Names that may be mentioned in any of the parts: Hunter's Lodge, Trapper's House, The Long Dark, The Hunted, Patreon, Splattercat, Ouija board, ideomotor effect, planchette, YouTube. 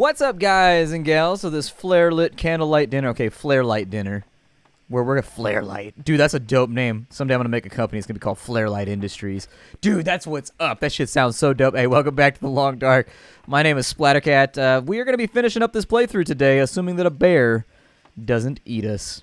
What's up, guys and gals? So this flare lit candlelight dinner. Okay, flare light dinner. Where we're gonna flare light. Dude, that's a dope name. Someday I'm gonna make a company. It's gonna be called Flare Light Industries. Dude, that's what's up. That shit sounds so dope. Hey, welcome back to The Long Dark. My name is Splattercat. We are gonna be finishing up this playthrough today, assuming that a bear doesn't eat us.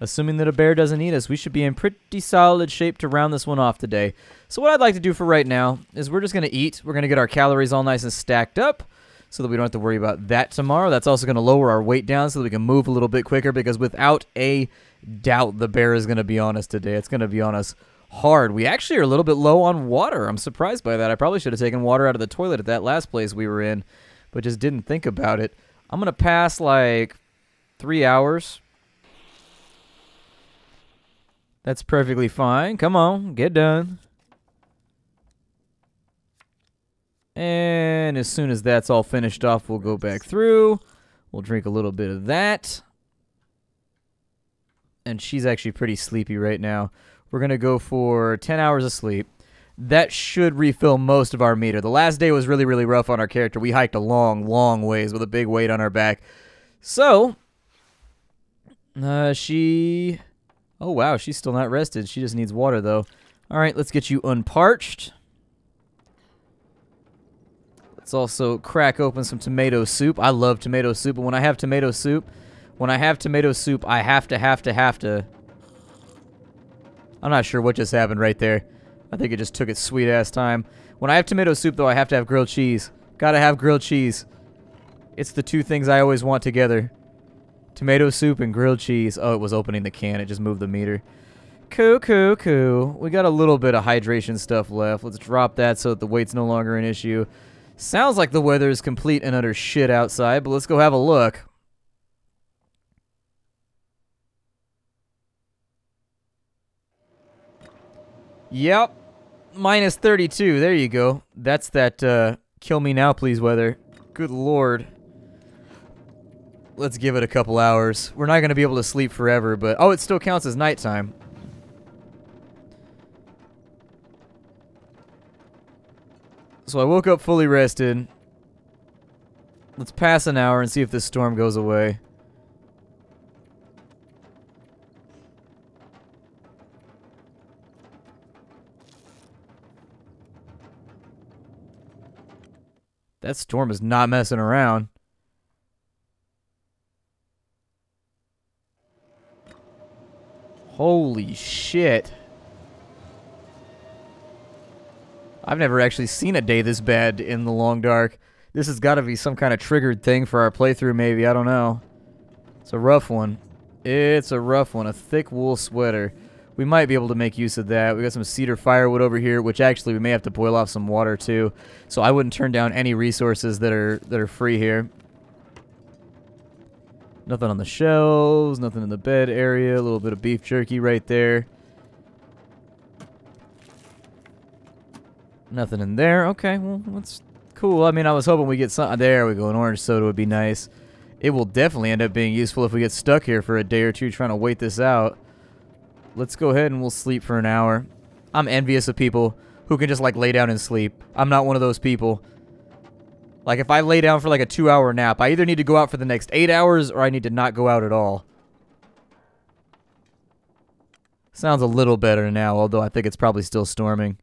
Assuming that a bear doesn't eat us, we should be in pretty solid shape to round this one off today. So what I'd like to do for right now is we're just gonna eat. We're gonna get our calories all nice and stacked up, so that we don't have to worry about that tomorrow. That's also going to lower our weight down so that we can move a little bit quicker, because without a doubt, the bear is going to be on us today. It's going to be on us hard. We actually are a little bit low on water. I'm surprised by that. I probably should have taken water out of the toilet at that last place we were in, but just didn't think about it. I'm going to pass like 3 hours. That's perfectly fine. Come on, get done. And as soon as that's all finished off, we'll go back through. We'll drink a little bit of that. And she's actually pretty sleepy right now. We're going to go for 10 hours of sleep. That should refill most of our meter. The last day was really, really rough on our character. We hiked a long, long ways with a big weight on our back. So, she... Oh, wow, she's still not rested. She just needs water, though. All right, let's get you unparched. Let's also crack open some tomato soup. I love tomato soup, but when I have tomato soup, I have to. I'm not sure what just happened right there. I think it just took its sweet ass time. When I have tomato soup, though, I have to have grilled cheese. Gotta have grilled cheese. It's the two things I always want together. Tomato soup and grilled cheese. Oh, it was opening the can. It just moved the meter. Cool, cool, cool. We got a little bit of hydration stuff left. Let's drop that so that the weight's no longer an issue. Sounds like the weather is complete and utter shit outside, but let's go have a look. Yep. Minus 32. There you go. That's that kill me now please weather. Good lord. Let's give it a couple hours. We're not going to be able to sleep forever, but... Oh, it still counts as nighttime. So I woke up fully rested. Let's pass an hour and see if this storm goes away. That storm is not messing around. Holy shit. I've never actually seen a day this bad in The Long Dark. This has got to be some kind of triggered thing for our playthrough, maybe. I don't know. It's a rough one. It's a rough one. A thick wool sweater. We might be able to make use of that. We got some cedar firewood over here, which actually we may have to boil off some water too. So I wouldn't turn down any resources that are free here. Nothing on the shelves. Nothing in the bed area. A little bit of beef jerky right there. Nothing in there. Okay, well, that's cool. I mean, I was hoping we get something. There we go. An orange soda would be nice. It will definitely end up being useful if we get stuck here for a day or two trying to wait this out. Let's go ahead and we'll sleep for an hour. I'm envious of people who can just, like, lay down and sleep. I'm not one of those people. Like, if I lay down for, like, a 2-hour nap, I either need to go out for the next 8 hours or I need to not go out at all. Sounds a little better now, although I think it's probably still storming.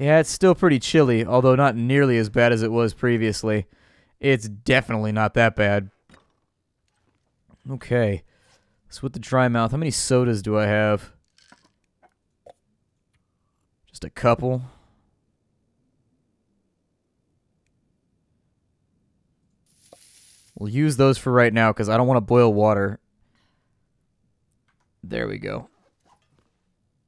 Yeah, it's still pretty chilly, although not nearly as bad as it was previously. It's definitely not that bad. Okay. So with the dry mouth, how many sodas do I have? Just a couple. We'll use those for right now because I don't want to boil water. There we go.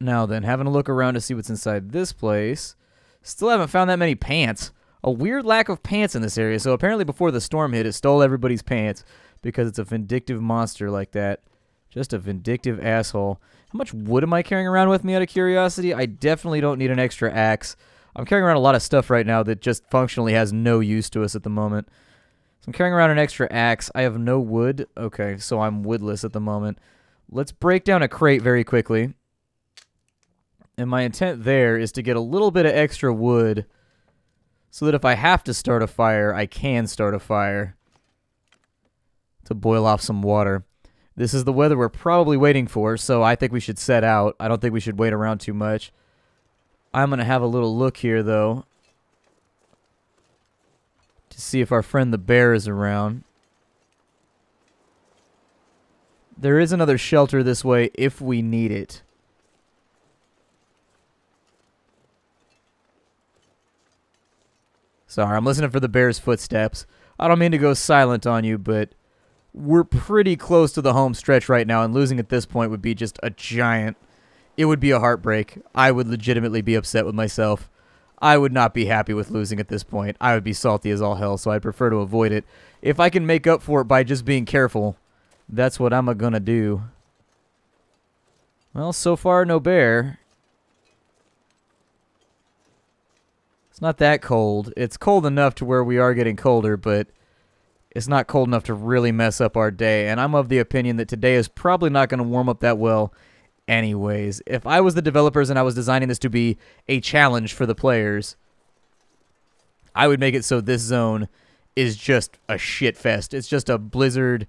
Now then, having a look around to see what's inside this place. Still haven't found that many pants. A weird lack of pants in this area, so apparently before the storm hit, it stole everybody's pants because it's a vindictive monster like that. Just a vindictive asshole. How much wood am I carrying around with me out of curiosity? I definitely don't need an extra axe. I'm carrying around a lot of stuff right now that just functionally has no use to us at the moment. So I'm carrying around an extra axe. I have no wood. Okay, so I'm woodless at the moment. Let's break down a crate very quickly. And my intent there is to get a little bit of extra wood so that if I have to start a fire, I can start a fire to boil off some water. This is the weather we're probably waiting for, so I think we should set out. I don't think we should wait around too much. I'm going to have a little look here, though, to see if our friend the bear is around. There is another shelter this way if we need it. Sorry, I'm listening for the bear's footsteps. I don't mean to go silent on you, but we're pretty close to the home stretch right now, and losing at this point would be just a giant... It would be a heartbreak. I would legitimately be upset with myself. I would not be happy with losing at this point. I would be salty as all hell, so I'd prefer to avoid it. If I can make up for it by just being careful, that's what I'm gonna do. Well, so far, no bear. It's not that cold. It's cold enough to where we are getting colder, but it's not cold enough to really mess up our day, and I'm of the opinion that today is probably not gonna warm up that well. Anyways, if I was the developers and I was designing this to be a challenge for the players, I would make it so this zone is just a shit fest. It's just a blizzard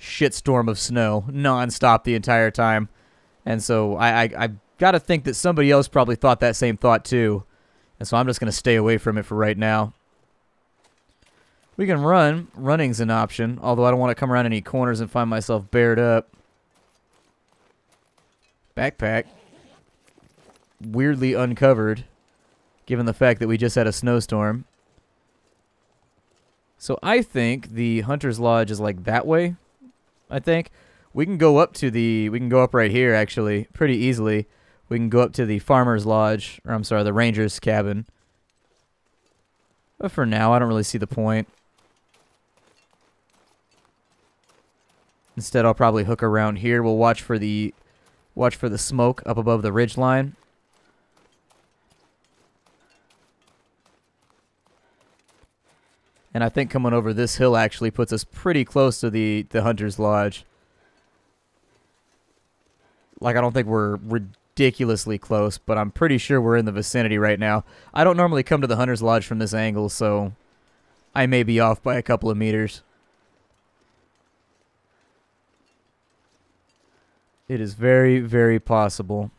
shitstorm of snow nonstop the entire time. And so I got to think that somebody else probably thought that same thought too. And so I'm just going to stay away from it for right now. We can run. Running's an option, although I don't want to come around any corners and find myself bared up. Backpack. Weirdly uncovered, given the fact that we just had a snowstorm. So I think the Hunter's Lodge is like that way, I think. We can go up to the... We can go up right here, actually, pretty easily. We can go up to the Farmer's Lodge, or I'm sorry, the Ranger's Cabin. But for now, I don't really see the point. Instead, I'll probably hook around here. We'll watch for the... Watch for the smoke up above the ridgeline. And I think coming over this hill actually puts us pretty close to the Hunter's Lodge. Like, I don't think we're ridiculously close, but I'm pretty sure we're in the vicinity right now. I don't normally come to the Hunter's Lodge from this angle, so I may be off by a couple of meters. It is very, very possible.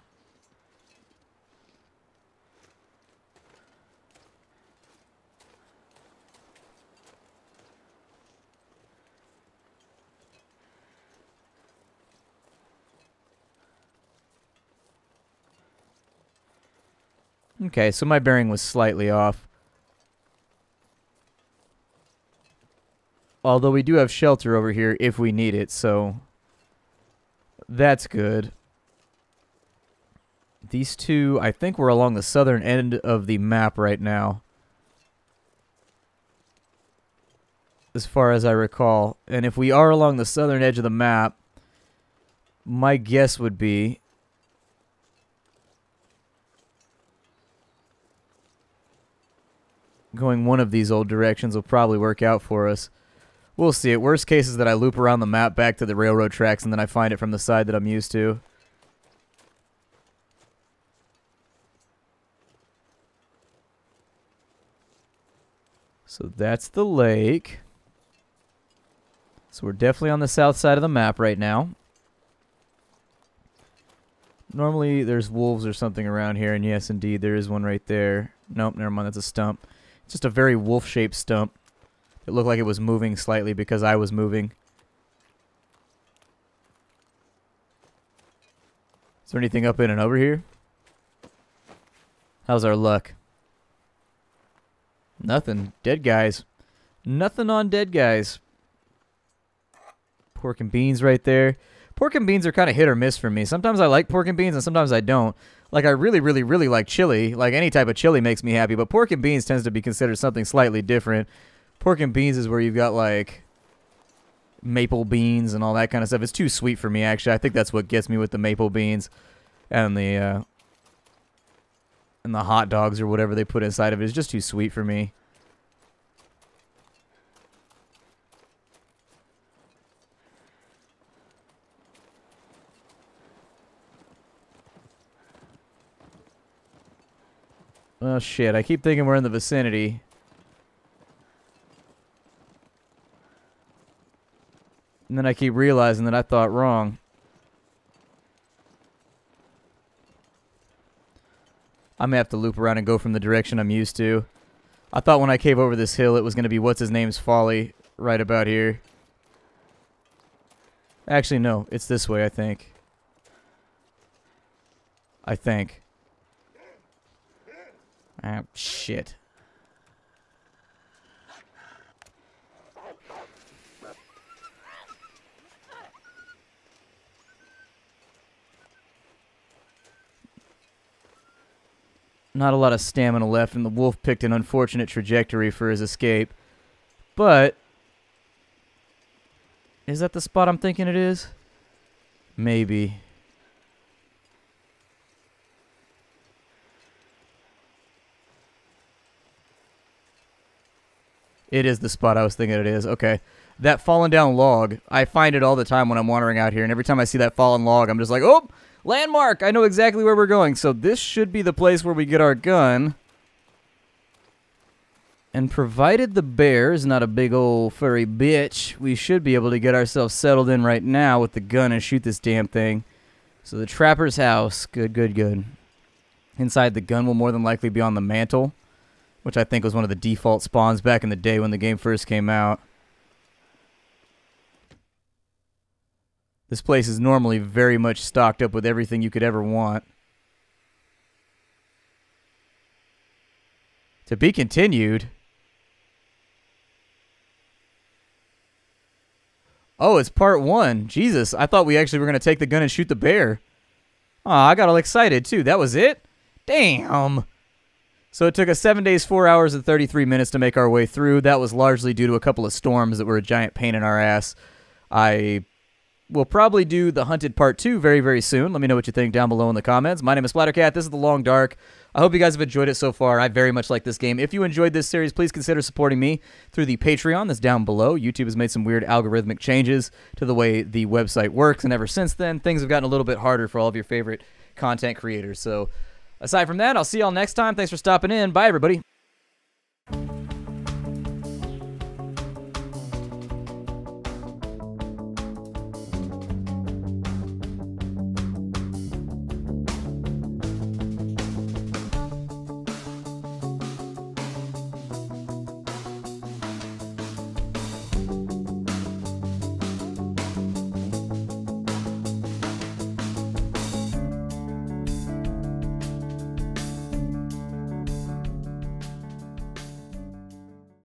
Okay, so my bearing was slightly off. Although we do have shelter over here if we need it, so... That's good. These two, I think we're along the southern end of the map right now, as far as I recall. And if we are along the southern edge of the map, my guess would be... going one of these old directions will probably work out for us. We'll see it. Worst case is that I loop around the map back to the railroad tracks and then I find it from the side that I'm used to. So that's the lake. So we're definitely on the south side of the map right now. Normally there's wolves or something around here, and yes, indeed, there is one right there. Nope, never mind. That's a stump. It's just a very wolf-shaped stump. It looked like it was moving slightly because I was moving. Is there anything up in and over here? How's our luck? Nothing. Dead guys. Nothing on dead guys. Pork and beans right there. Pork and beans are kind of hit or miss for me. Sometimes I like pork and beans and sometimes I don't. Like, I really, really, really like chili. Like, any type of chili makes me happy, but pork and beans tends to be considered something slightly different. Pork and beans is where you've got, like, maple beans and all that kind of stuff. It's too sweet for me, actually. I think that's what gets me with the maple beans and the hot dogs or whatever they put inside of it. It's just too sweet for me. Oh, shit. I keep thinking we're in the vicinity. And then I keep realizing that I thought wrong. I may have to loop around and go from the direction I'm used to. I thought when I came over this hill, it was going to be what's-his-name's folly right about here. Actually, no. It's this way, I think. I think. Ah, shit. Not a lot of stamina left, and the wolf picked an unfortunate trajectory for his escape. But... is that the spot I'm thinking it is? Maybe. It is the spot I was thinking it is. Okay. That fallen down log, I find it all the time when I'm wandering out here, and every time I see that fallen log, I'm just like, oh! Landmark! I know exactly where we're going, so this should be the place where we get our gun. And provided the bear is not a big old furry bitch, we should be able to get ourselves settled in right now with the gun and shoot this damn thing. So the Trapper's House. Good, good, good. Inside, the gun will more than likely be on the mantle, which I think was one of the default spawns back in the day when the game first came out. This place is normally very much stocked up with everything you could ever want. To be continued. Oh, it's part one. Jesus, I thought we actually were going to take the gun and shoot the bear. Aw, I got all excited, too. That was it? Damn. So it took us 7 days, 4 hours, and 33 minutes to make our way through. That was largely due to a couple of storms that were a giant pain in our ass. We'll probably do The Hunted Part 2 very, very soon. Let me know what you think down below in the comments. My name is Splattercat. This is The Long Dark. I hope you guys have enjoyed it so far. I very much like this game. If you enjoyed this series, please consider supporting me through the Patreon that's down below. YouTube has made some weird algorithmic changes to the way the website works, and ever since then, things have gotten a little bit harder for all of your favorite content creators. So aside from that, I'll see y'all next time. Thanks for stopping in. Bye, everybody.